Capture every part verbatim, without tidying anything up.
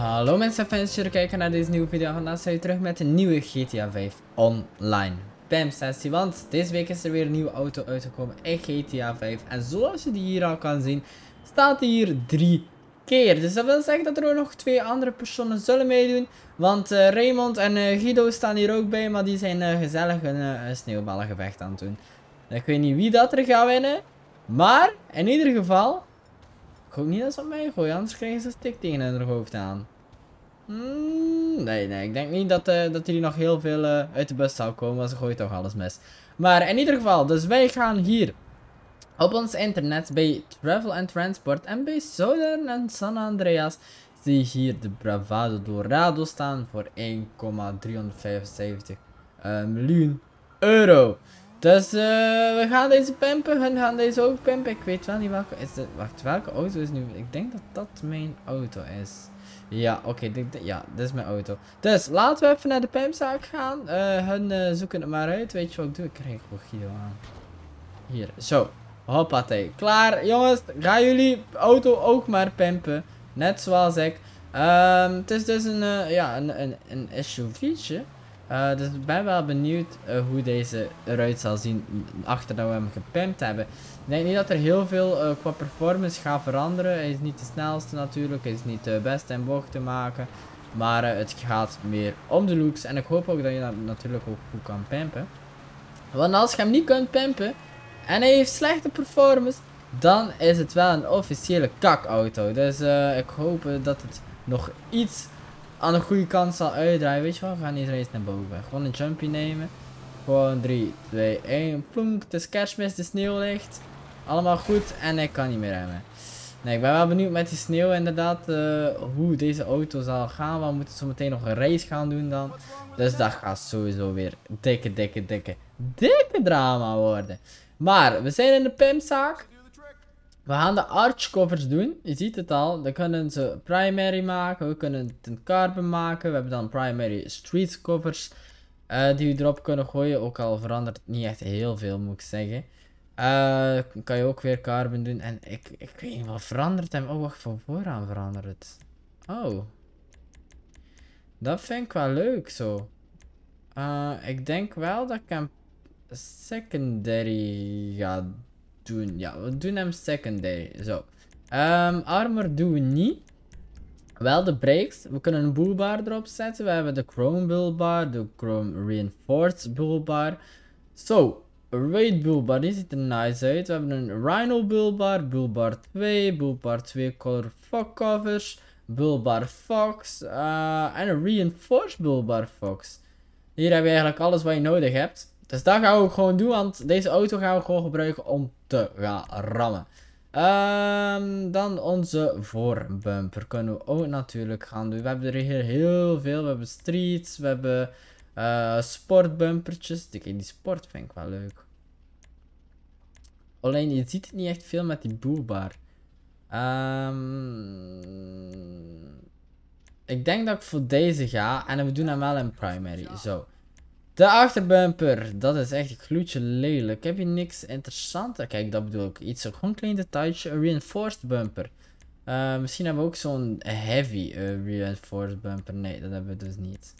Hallo mensen, fijn dat jullie kijken naar deze nieuwe video. Vandaag zijn we terug met een nieuwe G T A vijf online P M sessie. Want deze week is er weer een nieuwe auto uitgekomen in G T A vijf. En zoals je die hier al kan zien, staat die hier drie keer. Dus dat wil zeggen dat er ook nog twee andere personen zullen meedoen. Want uh, Raymond en uh, Guido staan hier ook bij, maar die zijn uh, gezellig een uh, sneeuwballengevecht aan het doen. Ik weet niet wie dat er gaat winnen. Maar in ieder geval... Ik hoop niet dat ze op mij gooien, anders krijgen ze een stick tegen hun hoofd aan. Hmm, nee, nee, ik denk niet dat, uh, dat jullie nog heel veel uh, uit de bus zou komen, want ze gooien toch alles mis. Maar in ieder geval, dus wij gaan hier op ons internet bij Travel and Transport en bij Southern en San Andreas zie je hier de Bravado Dorado staan voor één komma driehonderdvijfenzeventig uh, miljoen euro. Dus uh, we gaan deze pimpen, hun gaan deze ook pimpen. Ik weet wel niet welke is dit. Wacht, welke auto is nu? Ik denk dat dat mijn auto is. Ja, oké, okay, dit, dit, ja, dit is mijn auto. Dus laten we even naar de pimpzaak gaan. Uh, hun uh, zoeken het maar uit. Weet je wat ik doe? Ik krijg gewoon Guido aan. Hier, zo. Hoppatee. Klaar, jongens. Gaan jullie auto ook maar pimpen. Net zoals ik. Um, het is dus een, uh, ja, een, een, een S U V'tje. Uh, dus ik ben wel benieuwd uh, hoe deze eruit zal zien achter dat we hem gepimpt hebben. Ik denk niet dat er heel veel uh, qua performance gaat veranderen. Hij is niet de snelste natuurlijk, hij is niet de beste in bochten maken. Maar uh, het gaat meer om de looks en ik hoop ook dat je dat natuurlijk ook goed kan pimpen. Want als je hem niet kunt pimpen en hij heeft slechte performance, dan is het wel een officiële kakauto. Dus uh, ik hoop uh, dat het nog iets... aan de goede kant zal uitdraaien. Weet je wel, we gaan niet eens naar boven. Gewoon een jumpy nemen. Gewoon drie, twee, één. Plonk, het is kerstmis, de sneeuw ligt. Allemaal goed en ik kan niet meer remmen. Nee, ik ben wel benieuwd met die sneeuw inderdaad. Uh, hoe deze auto zal gaan. We moeten zo meteen nog een race gaan doen dan. Dus dat gaat sowieso weer dikke, dikke, dikke, dikke drama worden. Maar we zijn in de pimpzaak. We gaan de arch covers doen, je ziet het al, dan kunnen ze primary maken, we kunnen een carbon maken, we hebben dan primary street covers uh, die we erop kunnen gooien, ook al verandert het niet echt heel veel moet ik zeggen. Uh, kan je ook weer carbon doen en ik, ik weet niet wat verandert hem, oh wacht van vooraan verandert het. Oh, dat vind ik wel leuk zo. Uh, ik denk wel dat ik hem secondary ga doen. Ja, we doen hem secondary. Zo. Um, armor doen we niet. Wel de brakes. We kunnen een bullbar erop zetten. We hebben de chrome bullbar, de chrome reinforced bullbar. Zo, raid bullbar. Die ziet er nice uit. We hebben een rhino bullbar, bullbar twee, bullbar twee color fog covers, bullbar fox uh, en een reinforced bullbar fox. Hier heb je eigenlijk alles wat je nodig hebt. Dus dat gaan we gewoon doen, want deze auto gaan we gewoon gebruiken om te gaan rammen. Um, dan onze voorbumper kunnen we ook natuurlijk gaan doen. We hebben er hier heel veel. We hebben streets, we hebben uh, sportbumpertjes. Kijk, die sport vind ik wel leuk. Alleen je ziet het niet echt veel met die boelbar. Um, ik denk dat ik voor deze ga en we doen hem wel in primary. Zo. De achterbumper, dat is echt een gloedje lelijk. Heb je niks interessanter? Kijk, dat bedoel ik. Iets, gewoon een klein detailtje. Een reinforced bumper. Uh, misschien hebben we ook zo'n heavy uh, reinforced bumper. Nee, dat hebben we dus niet.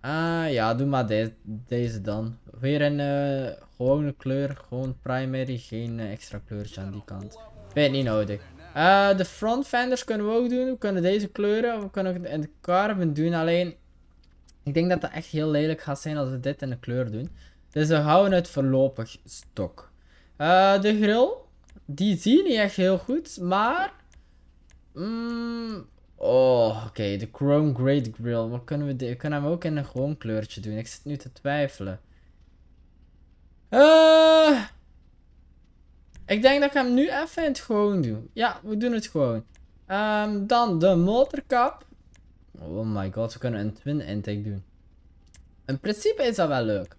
Ah, uh, ja, doe maar de deze dan. Weer een uh, gewone kleur. Gewoon primary. Geen uh, extra kleurtje aan die kant. Vind je niet nodig. Uh, de front fenders kunnen we ook doen. We kunnen deze kleuren. We kunnen ook in de carbon doen. Alleen... ik denk dat dat echt heel lelijk gaat zijn als we dit in de kleur doen. Dus we houden het voorlopig stok. Uh, de grill. Die zie je niet echt heel goed. Maar. Mm, oh, oké. Okay, de Chrome Great Grill. Maar kunnen we, de, we kunnen hem ook in een gewoon kleurtje doen. Ik zit nu te twijfelen. Uh, ik denk dat ik hem nu even in het gewoon doe. Ja, we doen het gewoon. Um, dan de motorkap. Oh my god, we kunnen een twin intake doen. In principe is dat wel leuk.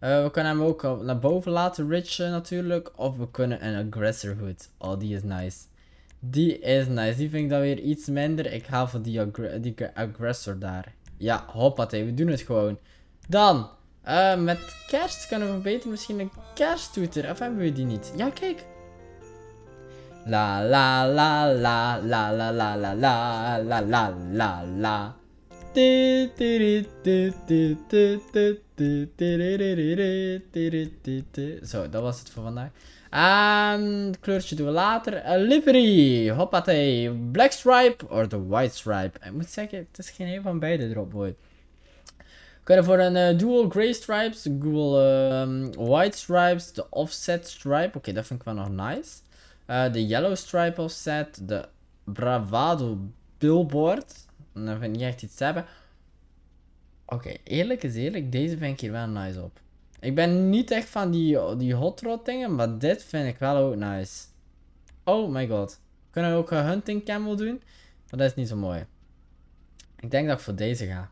Uh, we kunnen hem ook naar boven laten ridgen natuurlijk. Of we kunnen een aggressor hood. Oh, die is nice. Die is nice. Die vind ik dan weer iets minder. Ik haal voor die, aggr die aggressor daar. Ja, hoppatee. We doen het gewoon. Dan, uh, met kerst kunnen we beter misschien een kersttoeter. Of hebben we die niet? Ja, kijk. La la la la la la la la la la la la la. Zo, dat was het voor vandaag. En het kleurtje doen we later. A livery. Hoppatee. Black stripe of the white stripe. Ik moet zeggen, het is geen een van beide erop, hoor. We kunnen voor een uh, dual grey stripes, dual um, white stripes, de offset stripe. Oké, okay, dat vind ik wel nog nice. De uh, yellow stripe offset, de Bravado billboard. En dan vind ik niet echt iets te hebben. Oké, okay, eerlijk is eerlijk, deze vind ik hier wel nice op. Ik ben niet echt van die, die hot rod dingen, maar dit vind ik wel ook nice. Oh my god. We kunnen ook een hunting camel doen, maar dat is niet zo mooi. Ik denk dat ik voor deze ga.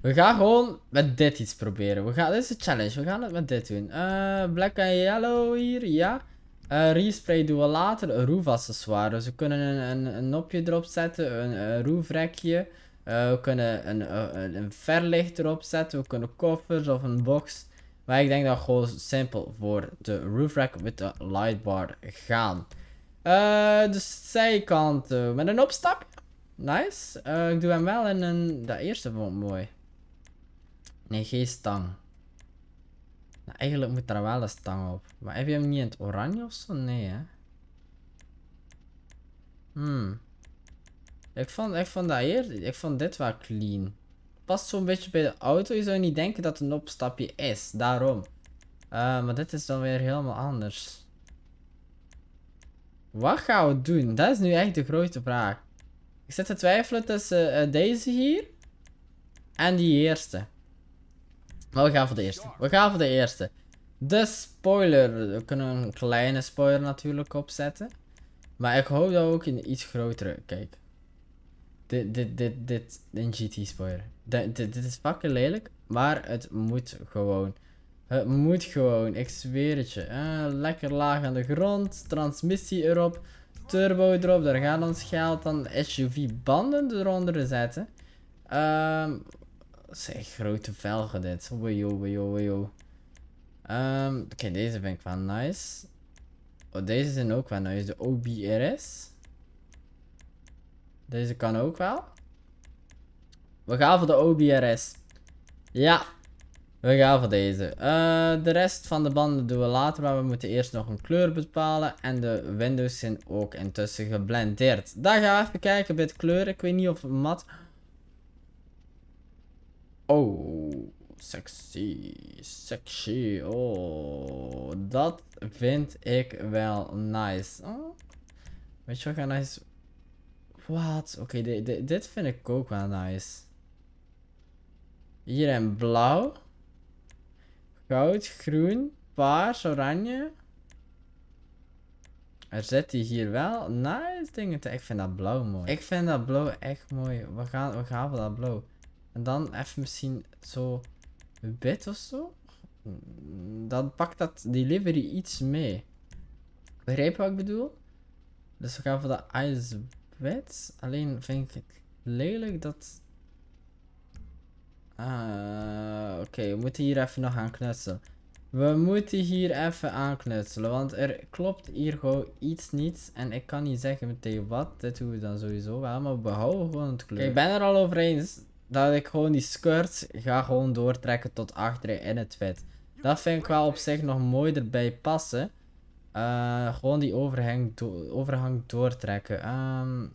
We gaan gewoon met dit iets proberen. We gaan, dit is een challenge, we gaan het met dit doen. Uh, black en yellow hier, ja. Uh, respray doen we later, een roofaccessoire. Dus we kunnen een, een, een nopje erop zetten, een, een roofrekje. Uh, we kunnen een, een, een verlicht erop zetten, we kunnen koffers of een box. Maar ik denk dat we gewoon simpel voor de roofrack met de lightbar gaan. Uh, de zijkant uh, met een opstap. Nice. Uh, ik doe hem wel in een... Dat eerste vond ik mooi. Nee, geen stang. Nou, eigenlijk moet daar wel een stang op. Maar heb je hem niet in het oranje of zo? Nee, hè? Hmm. Ik vond, ik vond dat hier, ik vond dit wel clean. Past zo'n beetje bij de auto. Je zou niet denken dat het een opstapje is. Daarom. Uh, maar dit is dan weer helemaal anders. Wat gaan we doen? Dat is nu echt de grote vraag. Ik zit te twijfelen tussen uh, deze hier. En die eerste. Maar we gaan voor de eerste. We gaan voor de eerste. De spoiler. We kunnen een kleine spoiler natuurlijk opzetten. Maar ik hoop dat we ook een iets grotere... Kijk. Dit, dit, dit, dit. Een G T spoiler. Dit, dit, dit is fucking lelijk. Maar het moet gewoon. Het moet gewoon. Ik zweer het je. Uh, lekker laag aan de grond. Transmissie erop. Turbo erop. Daar gaat ons geld. Dan S U V banden eronder zetten. Ehm... Um, Dat zijn grote velgen dit. Wajo, wajo, wajo. Um, Oké, okay, deze vind ik wel nice. Oh, deze zijn ook wel nice. De O B R S. Deze kan ook wel. We gaan voor de O B R S. Ja. We gaan voor deze. Uh, de rest van de banden doen we later. Maar we moeten eerst nog een kleur bepalen. En de windows zijn ook intussen geblendeerd. Daar gaan we even kijken bij het kleur. Ik weet niet of mat... Oh, sexy, sexy, oh, dat vind ik wel nice. Oh. Weet je wat, gaan nice... Wat? Oké, okay, dit, dit vind ik ook wel nice. Hier in blauw. Goud, groen, paars, oranje. Er zit die hier wel nice dingen te... Ik vind dat blauw mooi. Ik vind dat blauw echt mooi. We gaan, we gaan voor dat blauw. En dan even misschien zo wit of zo. Dan pakt dat delivery iets mee. Begrijp je wat ik bedoel? Dus we gaan voor de ice wit. Alleen vind ik het lelijk dat... Ah, Oké, okay, we moeten hier even nog aan knutselen. We moeten hier even aan knutselen. Want er klopt hier gewoon iets niet. En ik kan niet zeggen meteen wat. Dit doen we dan sowieso wel. Maar we behouden gewoon het kleur. Okay, ik ben er al over eens. Dat ik gewoon die skirts ga gewoon doortrekken tot achteren in het wit. Dat vind ik wel op zich nog mooi erbij passen. Uh, gewoon die overhang, do overhang doortrekken. Um,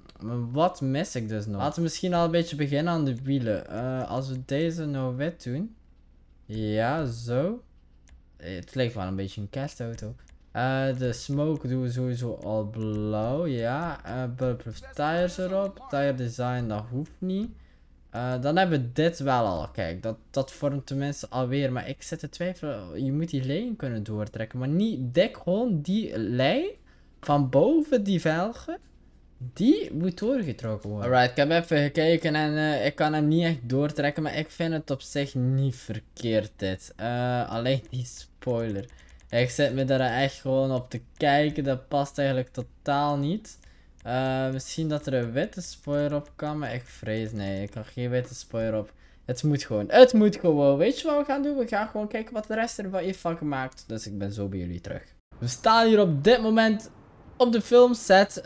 wat mis ik dus nog? Laten we misschien al een beetje beginnen aan de wielen. Uh, als we deze nou wit doen. Ja, zo. Het lijkt wel een beetje een kerstauto. Uh, de smoke doen we sowieso al blauw. Ja, uh, bulletproof tires erop. Tire design, dat hoeft niet. Uh, dan hebben we dit wel al. Kijk, dat, dat vormt tenminste alweer. Maar ik zit te twijfelen. Je moet die lijn kunnen doortrekken. Maar niet dik. Gewoon die lijn van boven die velgen. Die moet doorgetrokken worden. Alright, ik heb even gekeken. En uh, ik kan hem niet echt doortrekken. Maar ik vind het op zich niet verkeerd dit. Uh, alleen die spoiler. Ik zit me daar echt gewoon op te kijken. Dat past eigenlijk totaal niet. Uh, misschien dat er een witte spoiler op kan, maar ik vrees, nee, ik kan geen witte spoiler op. Het moet gewoon, het moet gewoon. Weet je wat we gaan doen? We gaan gewoon kijken wat de rest ervan heeft van gemaakt. Dus ik ben zo bij jullie terug. We staan hier op dit moment op de filmset. Uh,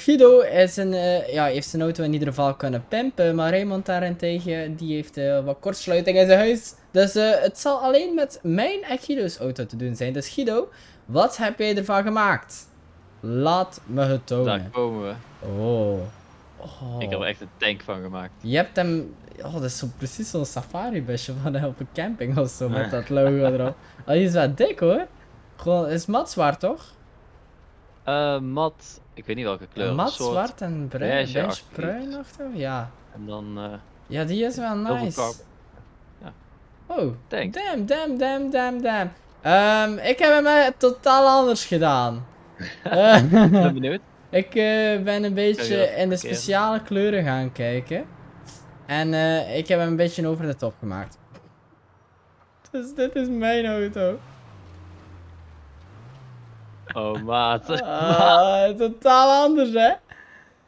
Guido is een, uh, ja, heeft zijn auto in ieder geval kunnen pimpen. Maar Raymond daarentegen, die heeft uh, wat kortsluiting in zijn huis. Dus uh, het zal alleen met mijn en Guido's auto te doen zijn. Dus Guido, wat heb jij ervan gemaakt? Laat me het tonen. Daar komen we. Oh. Oh. Ik heb er echt een tank van gemaakt. Je hebt hem... Oh, dat is zo precies zo'n safari-busje van op een camping of zo, met dat logo erop. Oh, die is wel dik hoor. Gewoon, is mat zwaar toch? Uh, mat, ik weet niet welke kleur. Ja, mat, soort zwart en bruin. Beige, bruin of zo? Ja. En dan... Uh, ja, die is wel nice. Ja. Oh, tank. Damn, damn, damn, damn, damn. Um, ik heb hem uh, totaal anders gedaan. uh, ben benieuwd. Ik uh, ben een beetje in de speciale kleuren gaan kijken. En uh, ik heb hem een beetje over de top gemaakt. Dus dit is mijn auto. Oh, maat. Uh, maat. Totaal anders, hè?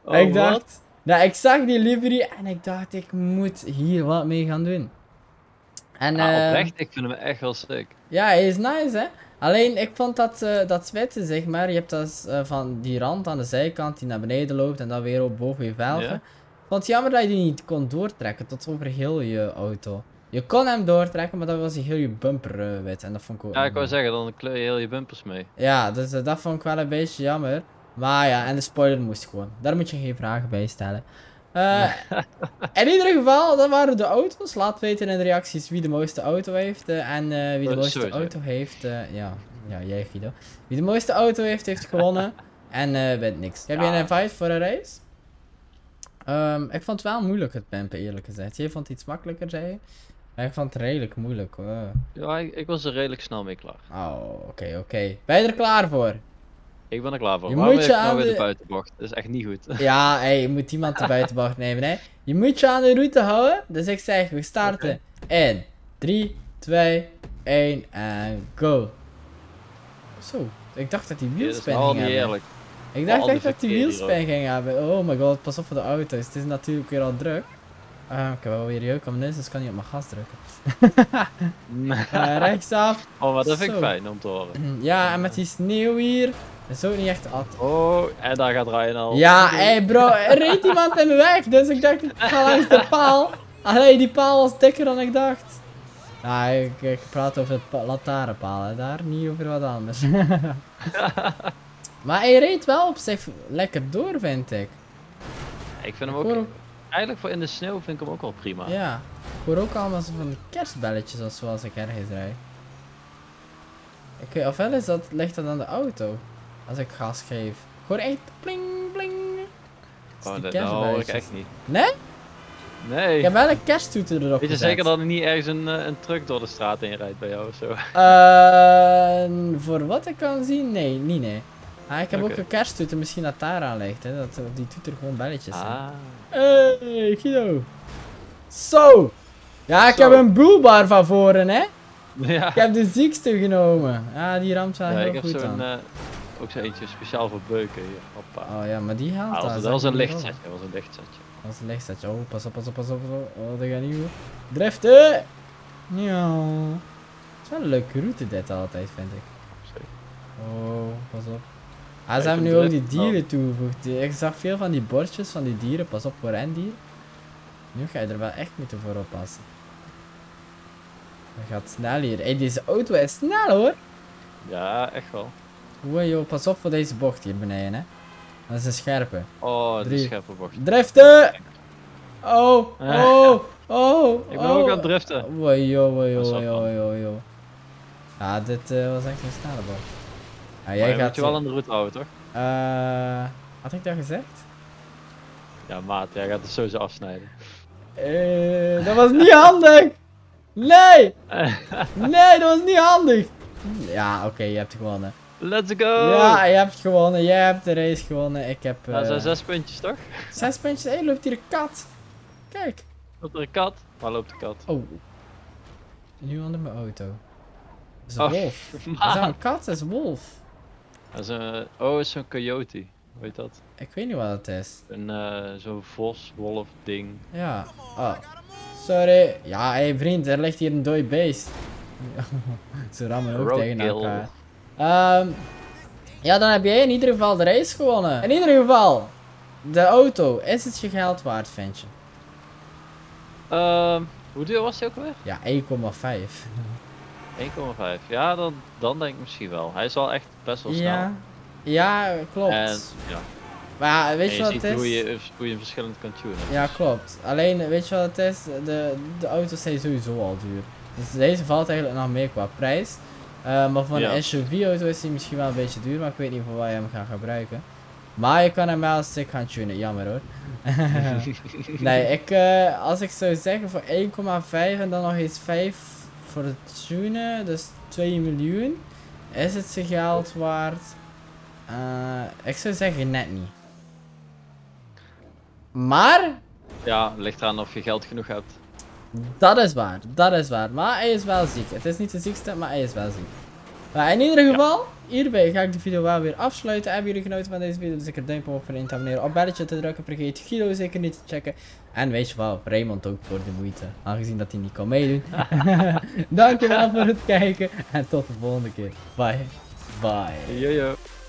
Oh, ik dacht... Wat? Nou, ik zag die livery en ik dacht, ik moet hier wat mee gaan doen. En, ah, uh, oprecht, ik vind hem echt wel sick. Ja, hij is nice, hè? Alleen, ik vond dat, uh, dat witte, zeg maar. Je hebt dat uh, van die rand aan de zijkant die naar beneden loopt en dan weer op boven je velgen. Ja. Ik vond het jammer dat je die niet kon doortrekken tot over heel je auto. Je kon hem doortrekken, maar dat was heel je bumper uh, wit. En dat vond ik ook... Ja, ik wou zeggen, dan kleur je heel je bumpers mee. Ja, dus uh, dat vond ik wel een beetje jammer. Maar ja, en de spoiler moest gewoon. Daar moet je geen vragen bij stellen. Uh, ja. In ieder geval, dat waren de auto's. Laat weten in de reacties wie de mooiste auto heeft. Uh, en uh, wie de mooiste sorry, auto sorry. heeft... Uh, ja. ja, jij Guido. Wie de mooiste auto heeft, heeft gewonnen. En uh, bent niks. Heb ja. je een invite voor een race? Um, ik vond het wel moeilijk het pimpen, eerlijk gezegd. Jij vond het iets makkelijker, zei je? Maar ik vond het redelijk moeilijk hoor. Ja, ik, ik was er redelijk snel mee klaar. Oh, oké, okay, oké. Okay. Ben je er klaar voor? Ik ben er klaar voor. Je Waarom moet je aan nou de... weer de buitenbocht? Dat is echt niet goed. Ja, hey, je moet iemand de buitenbocht nemen, hè. Je moet je aan de route houden. Dus ik zeg, we starten okay. in drie, twee, één en go. Zo, ik dacht dat die wielspin ging hebben. Eerlijk. Ik dacht echt dat die wielspin ging hebben. Oh my god, pas op voor de auto's. Het is natuurlijk weer al druk. Uh, ik heb wel weer jeuk om neus, dus kan niet op mijn gas drukken. uh, rechtsaf. Oh, wat dat vind ik fijn om te horen. Ja, en met die sneeuw hier. Dat is ook niet echt at. Oh, en daar gaat Ryan al. Ja, hé hey bro, er reed iemand in mijn weg, dus ik dacht ik ga langs de paal. Allee, die paal was dikker dan ik dacht. Nou, ik, ik praat over het lantaarnpaal, daar niet over wat anders. Maar hij reed wel op zich lekker door, vind ik. Ja, ik vind hem ook... Hoor... Eigenlijk voor in de sneeuw vind ik hem ook wel prima. Ja, ik hoor ook allemaal van de kerstbelletjes als zoals ik ergens rijd. Ik weet ofwel is dat, ligt dat aan de auto. Als ik gas geef. Ik hoor echt pling pling. Oh, dat hoor ik echt niet. Nee? Nee. Ik heb wel een kersttoeter erop gezet. Weet je zeker dat er niet ergens een, een truck door de straat heen rijdt bij jou of zo? Uh, voor wat ik kan zien? Nee, niet nee. Ah, ik heb okay. ook een kersttoeter, misschien dat daar aan ligt, hè? Dat op die toeter gewoon belletjes zijn. Ah. Hey, Guido. Zo! Ja, ik Zo. heb een boelbar van voren, hè? Ja. Ik heb de ziekste genomen. Ja, die ramt wel ja, heel goed zo aan. Uh, ook zo eentje speciaal voor beuken hier. Hoppa. Oh ja, maar die haalt ah, dat. Dat was een lichtsetje, dat was een lichtsetje. Dat was een lichtsetje. Oh, pas op, pas op, pas op. Oh, dat gaat niet goed. Driften! Ja. Het is wel een leuke route dit altijd, vind ik. Sorry. Oh, pas op. Ah, ze hebben nu ook die dieren toegevoegd. Ik zag veel van die bordjes van die dieren. Pas op voor rendier. Nu ga je er wel echt moeten voor oppassen. Dat gaat snel hier. Hé, hey, deze auto is snel hoor. Ja, echt wel. Oeh joh, pas op voor deze bocht hier beneden hè. Dat is een scherpe. Oh, dat is een scherpe bocht. Driften! Oh, oh, oh. Ik ben oh. ook aan het driften. Oeh joh, oeh joh, joh, joh. Ja, dit uh, was echt een snelle bocht. Ah, jij maar gaat... moet je wel aan de route houden, toch? Uh, had ik dat gezegd? Ja, maat, jij gaat het sowieso afsnijden. Uh, dat was niet handig! Nee! Nee, dat was niet handig! Ja, oké, okay, je hebt gewonnen. Let's go! Ja, je hebt gewonnen, jij hebt de race gewonnen, ik heb... Uh... Dat zijn zes puntjes, toch? Zes puntjes, hé, hey, loopt hier een kat! Kijk! Loopt er een kat? Waar loopt de kat? Oh. Nu onder mijn auto. Dat is een oh, wolf. Man. Is dat een kat? Dat is een wolf. Dat is een, oh, dat is een coyote. Hoe heet dat? Ik weet niet wat dat is. Een uh, zo'n vos, wolf, ding. Ja. Oh. Sorry. Ja, hé hey, vriend, er ligt hier een dooi beest. Ze rammen ook tegen elkaar. Um, Ja, dan heb jij in ieder geval de race gewonnen. In ieder geval, de auto, is het je geld waard, ventje? Uh, hoe duur was hij ook weer? Ja, één komma vijf. één komma vijf, ja, dan, dan denk ik misschien wel. Hij is al echt best wel snel. Ja, ja klopt. En, ja. Maar ja, weet je, je wat het is? Hoe je, hoe je verschillend kan tunen. Ja, klopt. Alleen, weet je wat het is? De, de auto's zijn sowieso al duur. Dus deze valt eigenlijk nog meer qua prijs. Uh, maar voor ja. een S U V-auto is hij misschien wel een beetje duur, maar ik weet niet voor waar je hem gaat gebruiken. Maar je kan hem wel een stuk gaan tunen, jammer hoor. Nee, ik, uh, als ik zou zeggen voor één komma vijf en dan nog eens vijf voor het tunen, dus twee miljoen, is het zijn geld waard? Uh, ik zou zeggen net niet. Maar? Ja, ligt eraan of je geld genoeg hebt. Dat is waar, dat is waar. Maar hij is wel ziek. Het is niet de ziekste, maar hij is wel ziek. Maar in ieder geval, ja. hierbij ga ik de video wel weer afsluiten. Hebben jullie genoten van deze video? Dus ik er duimpje omhoog voor in te abonneren. Op belletje te drukken. Vergeet Guido zeker niet te checken. En weet je wel, Raymond ook voor de moeite. Aangezien dat hij niet kan meedoen. Dankjewel voor het kijken. En tot de volgende keer. Bye. Bye. Yo, yo.